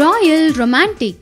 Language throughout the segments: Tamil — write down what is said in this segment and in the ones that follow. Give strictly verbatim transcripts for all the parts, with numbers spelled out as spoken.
Royal Romantic.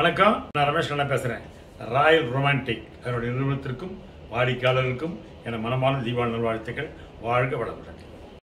வணக்கம், நான் ரமேஷ் கண்ணா பேசுகிறேன். ராயல் ரொமான்டிக் என்னுடைய நிறுவனத்திற்கும் வாடிக்கையாளருக்கும் என மனமான தீபாவளி நல்வாழ்த்துக்கள். வாழ்க வளமுடன்.